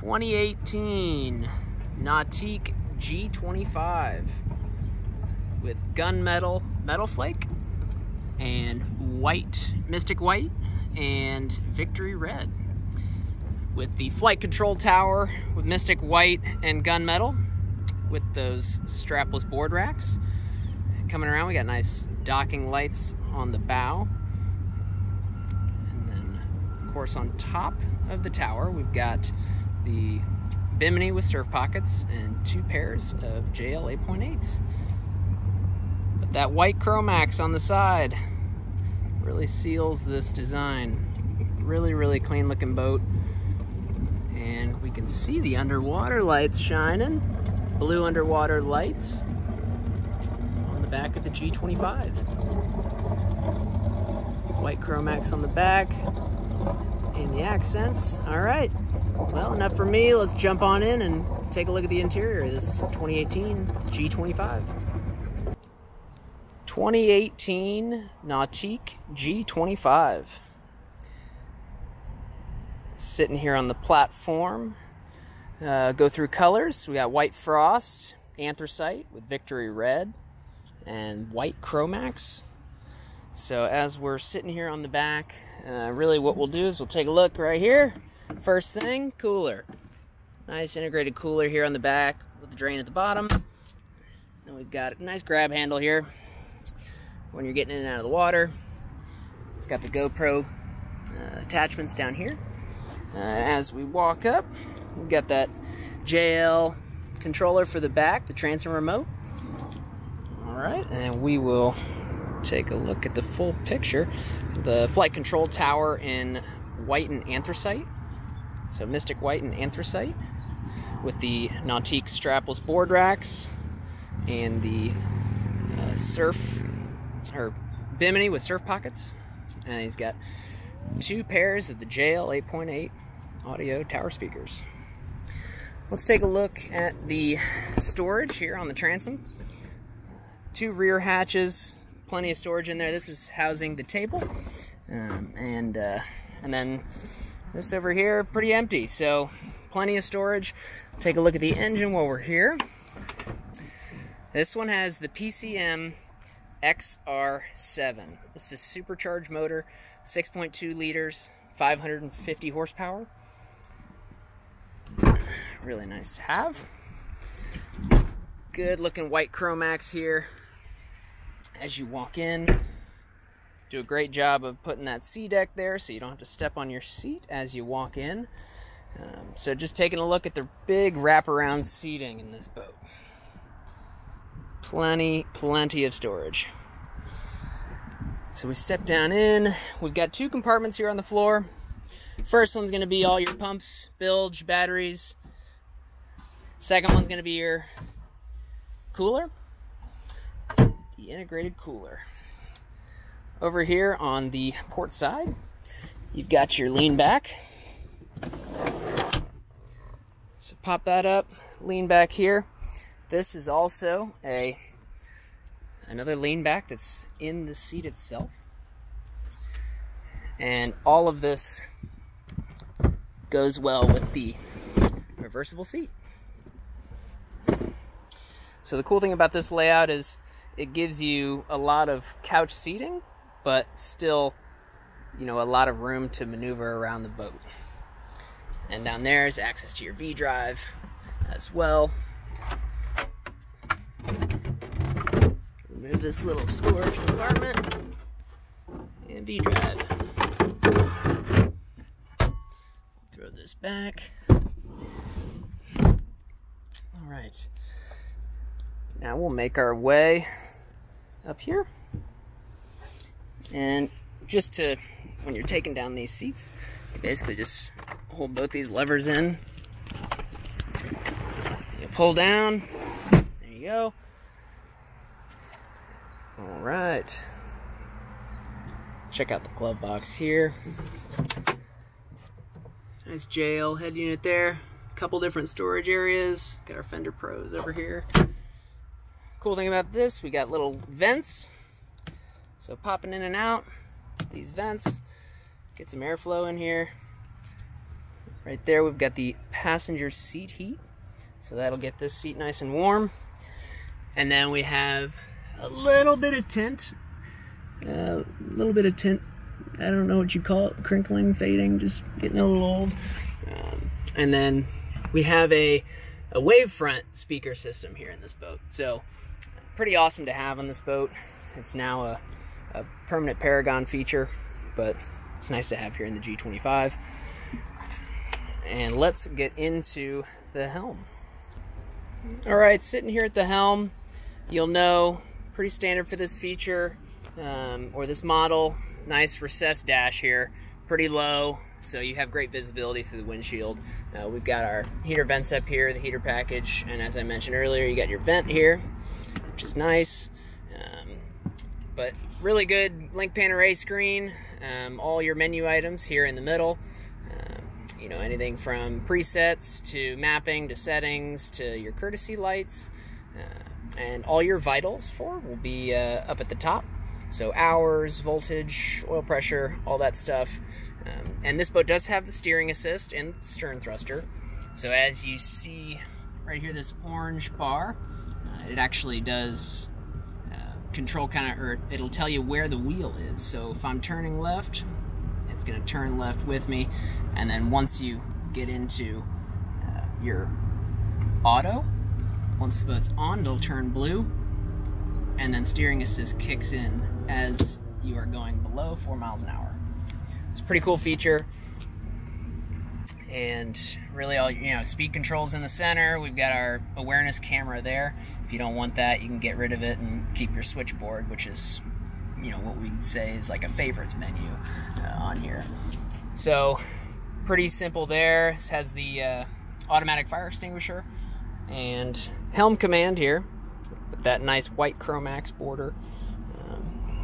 2018 Nautique G25 with gunmetal metal flake and white, Mystic White and Victory Red. With the flight control tower with Mystic White and gunmetal with those strapless board racks. Coming around, we got nice docking lights on the bow. And then, of course, on top of the tower, we've got the bimini with surf pockets and two pairs of JL 8.8s. But that white Chromax on the side really seals this design. Really, really clean looking boat. And we can see the underwater lights shining. Blue underwater lights on the back of the G25. White Chromax on the back and the accents. All right, well, enough for me. Let's jump on in and take a look at the interior of this 2018 G25. 2018 Nautique G25. Sitting here on the platform. Go through colors. We got white frost, anthracite with Victory Red, and white Chromax. So as we're sitting here on the back, really what we'll do is we'll take a look right here. First thing, cooler. Nice integrated cooler here on the back with the drain at the bottom. And we've got a nice grab handle here when you're getting in and out of the water. It's got the GoPro attachments down here. As we walk up, we've got that JL controller for the back, the transom remote. All right, and we will take a look at the full picture. The flight control tower in white and anthracite. So Mystic White and anthracite with the Nautique strapless board racks and the bimini with surf pockets. And he's got two pairs of the JL 8.8 audio tower speakers. Let's take a look at the storage here on the transom. Two rear hatches, plenty of storage in there. This is housing the table. And then this over here, pretty empty, so plenty of storage. Take a look at the engine while we're here. This one has the PCM XR7. This is a supercharged motor, 6.2 liters, 550 horsepower. Really nice to have. Good looking white Chromax here as you walk in. Do a great job of putting that SeaDek there so you don't have to step on your seat as you walk in. So just taking a look at the big wraparound seating in this boat. Plenty of storage. So we step down in. We've got two compartments here on the floor. First one's going to be all your pumps, bilge, batteries. Second one's going to be your cooler, the integrated cooler. Over here on the port side, you've got your lean back. So pop that up, lean back here. This is also another lean back that's in the seat itself. And all of this goes well with the reversible seat. So the cool thing about this layout is it gives you a lot of couch seating, but still, you know, a lot of room to maneuver around the boat. And down there is access to your V drive as well. Remove this little storage compartment and V drive. Throw this back. All right. Now we'll make our way up here. And just to, when you're taking down these seats, you basically just hold both these levers in. You pull down. There you go. All right. Check out the glove box here. Nice JL head unit there. A couple different storage areas. Got our Fender Pros over here. Cool thing about this, we got little vents, so popping in and out these vents, get some airflow in here. Right there we've got the passenger seat heat, so that'll get this seat nice and warm. And then we have a little bit of tint, I don't know what you call it, crinkling, fading, just getting a little old. And then we have a wavefront speaker system here in this boat, so pretty awesome to have on this boat. It's now a permanent Paragon feature, but it's nice to have here in the G25. And let's get into the helm. All right, sitting here at the helm, you'll know, pretty standard for this feature, or this model. Nice recessed dash here, pretty low, so you have great visibility through the windshield. We've got our heater vents up here, the heater package, and as I mentioned earlier, you got your vent here, which is nice. But really good link Panoray screen, all your menu items here in the middle. You know, anything from presets to mapping to settings to your courtesy lights, and all your vitals will be up at the top. So hours, voltage, oil pressure, all that stuff. And this boat does have the steering assist and stern thruster. So as you see right here, this orange bar, it actually does control or it'll tell you where the wheel is. So if I'm turning left, it's gonna turn left with me. And then once you get into your auto, once the boat's on, it'll turn blue. And then steering assist kicks in as you are going below 4 miles an hour. It's a pretty cool feature. And really all, you know, speed controls in the center. We've got our awareness camera there. If you don't want that, you can get rid of it and keep your switchboard, which is, you know, what we'd say is like a favorites menu on here. So pretty simple there. This has the automatic fire extinguisher and helm command here. That nice white Chromax border.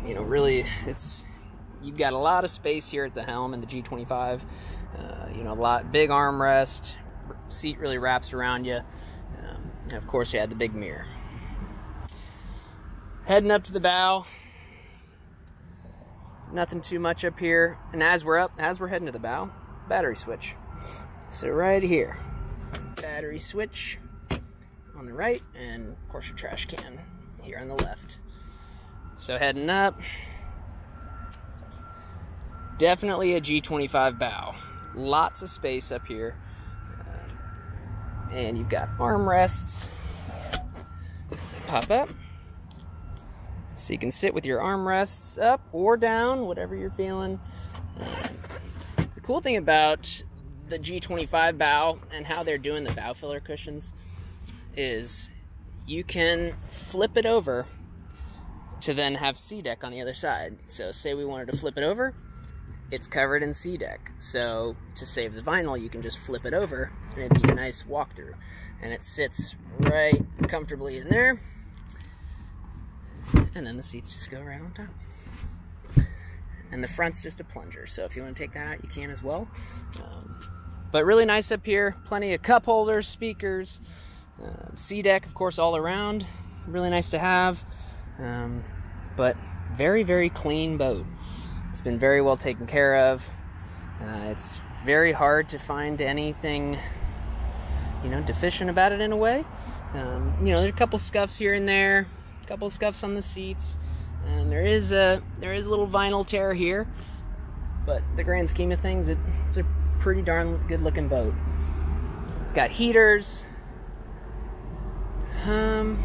You know, really, it's, you've got a lot of space here at the helm in the G25. You know, big armrest, seat really wraps around you. And of course, you had the big mirror. Heading up to the bow, nothing too much up here. And as we're heading to the bow, battery switch. So right here, battery switch on the right, and of course your trash can here on the left. So heading up, definitely a G25 bow. Lots of space up here, and you've got armrests. Pop up, so you can sit with your armrests up or down, whatever you're feeling. The cool thing about the G25 bow and how they're doing the bow filler cushions is you can flip it over to then have SeaDek on the other side. So say we wanted to flip it over, it's covered in SeaDek. So to save the vinyl, you can just flip it over and it'd be a nice walkthrough. And it sits right comfortably in there. And then the seats just go right on top. And the front's just a plunger. So if you want to take that out, you can as well. But really nice up here. Plenty of cup holders, speakers, SeaDek, of course, all around. Really nice to have, but very, very clean boat. It's been very well taken care of. It's very hard to find anything, you know, deficient about it in a way. You know, there's a couple scuffs here and there, a couple scuffs on the seats, and there is a little vinyl tear here, but the grand scheme of things, it's a pretty darn good-looking boat. It's got heaters. And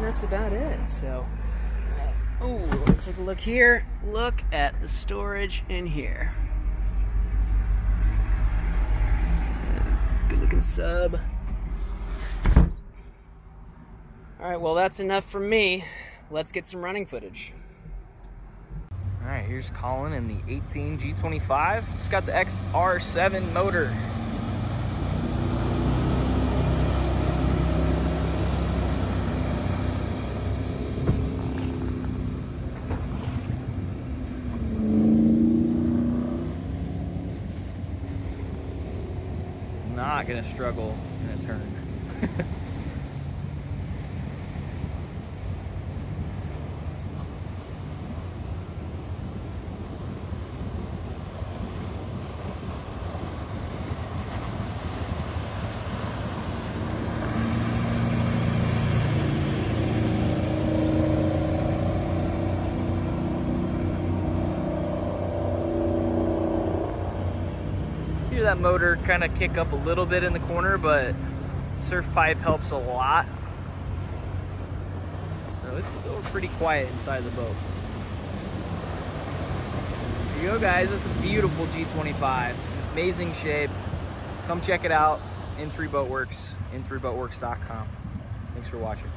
that's about it. So, let's take a look here. Look at the storage in here. Good looking sub. All right, well, that's enough for me. Let's get some running footage. All right, here's Colin in the 18 G25. It's got the XR7 motor. Gonna struggle in a turn. hear that motor kind of kick up a little bit in the corner, but surf pipe helps a lot. So it's still pretty quiet inside the boat. There you go, guys. It's a beautiful G25. Amazing shape. Come check it out. N3 Boatworks, n3boatworks.com. Thanks for watching.